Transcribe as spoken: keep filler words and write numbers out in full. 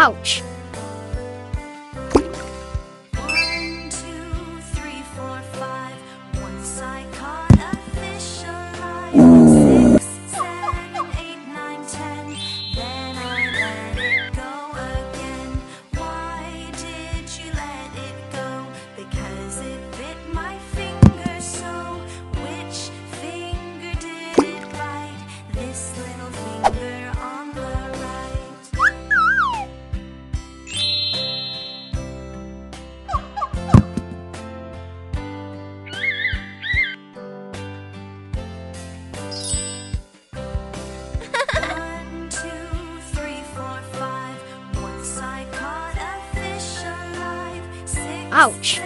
Ouch! Ouch!